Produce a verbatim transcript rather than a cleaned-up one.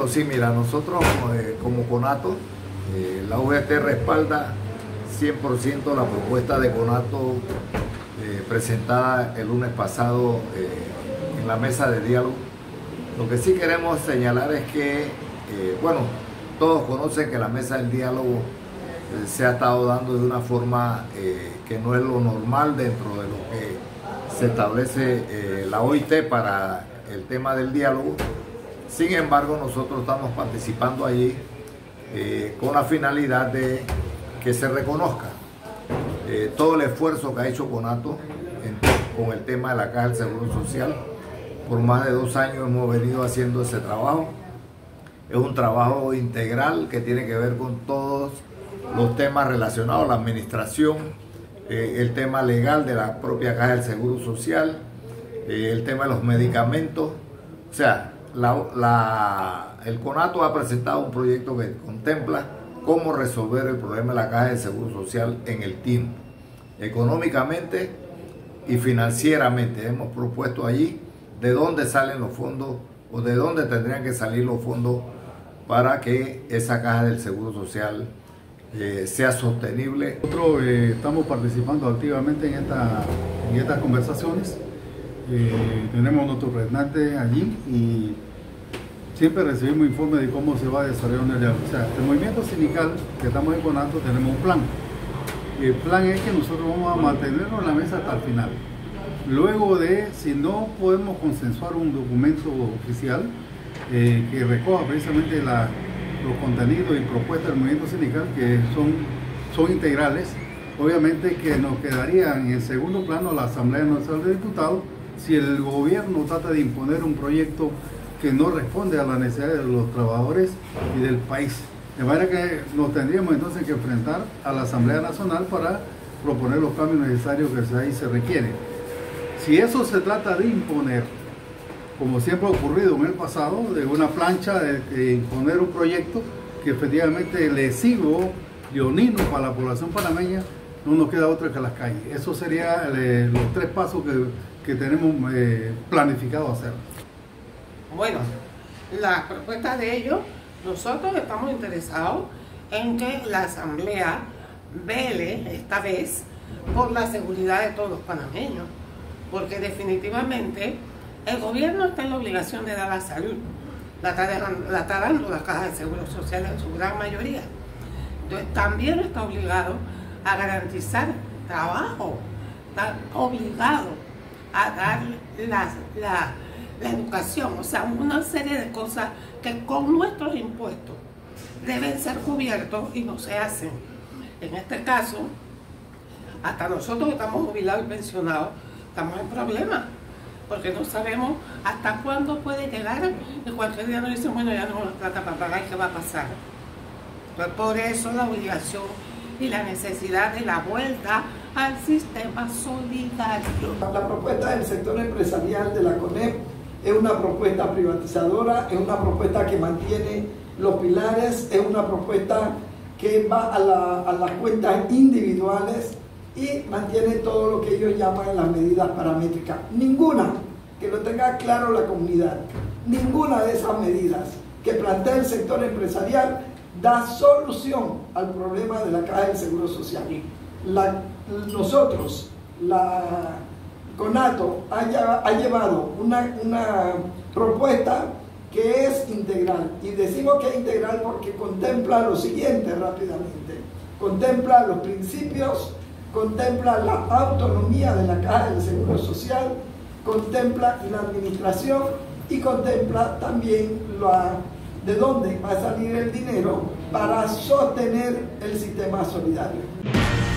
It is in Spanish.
Carlos, sí, mira, nosotros eh, como CONATO, eh, la U G T respalda cien por ciento la propuesta de CONATO eh, presentada el lunes pasado eh, en la mesa de diálogo. Lo que sí queremos señalar es que, eh, bueno, todos conocen que la mesa del diálogo eh, se ha estado dando de una forma eh, que no es lo normal dentro de lo que se establece eh, la O I T para el tema del diálogo. Sin embargo, nosotros estamos participando allí eh, con la finalidad de que se reconozca eh, todo el esfuerzo que ha hecho CONATO en, con el tema de la Caja del Seguro Social. Por más de dos años hemos venido haciendo ese trabajo. Es un trabajo integral que tiene que ver con todos los temas relacionados, la administración, eh, el tema legal de la propia Caja del Seguro Social, eh, el tema de los medicamentos. O sea, la, la, el CONATO ha presentado un proyecto que contempla cómo resolver el problema de la Caja del Seguro Social en el tiempo, económicamente y financieramente. Hemos propuesto allí de dónde salen los fondos o de dónde tendrían que salir los fondos para que esa Caja del Seguro Social eh, sea sostenible. Nosotros eh, estamos participando activamente en, esta, en estas conversaciones. Eh, tenemos nuestro representante allí y siempre recibimos informes de cómo se va a desarrollar el diálogo. O sea, el movimiento sindical que estamos en CONATO tenemos un plan. El plan es que nosotros vamos a mantenernos en la mesa hasta el final. Luego de, si no podemos consensuar un documento oficial eh, que recoja precisamente la, los contenidos y propuestas del movimiento sindical, que son, son integrales, obviamente que nos quedaría en el segundo plano la Asamblea Nacional de Diputados si el gobierno trata de imponer un proyecto que no responde a las necesidades de los trabajadores y del país. De manera que nos tendríamos entonces que enfrentar a la Asamblea Nacional para proponer los cambios necesarios que ahí se requieren. Si eso se trata de imponer, como siempre ha ocurrido en el pasado, de una plancha de, de imponer un proyecto que efectivamente lesivo y onino para la población panameña, no nos queda otra que las calles. Eso serían eh, los tres pasos que, que tenemos eh, planificado hacer. Bueno, las propuestas de ellos, nosotros estamos interesados en que la Asamblea vele esta vez por la seguridad de todos los panameños, porque definitivamente el gobierno está en la obligación de dar la salud, la está, dejando, la está dando la Caja de Seguro Social en su gran mayoría. Entonces también está obligado a garantizar trabajo, está obligado a dar la, la, la educación, o sea, una serie de cosas que con nuestros impuestos deben ser cubiertos y no se hacen. En este caso, hasta nosotros que estamos jubilados y pensionados, estamos en problemas, porque no sabemos hasta cuándo puede llegar y cualquier día nos dicen, bueno, ya no nos trata para pagar, ¿qué va a pasar? Pues por eso la obligación y la necesidad de la vuelta al sistema solidario. La propuesta del sector empresarial de la CONEP es una propuesta privatizadora, es una propuesta que mantiene los pilares, es una propuesta que va a, la, a las cuentas individuales y mantiene todo lo que ellos llaman las medidas paramétricas. Ninguna, que lo tenga claro la comunidad, ninguna de esas medidas que plantea el sector empresarial da solución al problema de la Caja del Seguro Social. La, nosotros, la CONATO, haya, ha llevado una, una propuesta que es integral, y decimos que es integral porque contempla lo siguiente rápidamente: contempla los principios, contempla la autonomía de la Caja del Seguro Social, contempla la administración y contempla también la, de dónde va a salir el dinero para sostener el sistema solidario.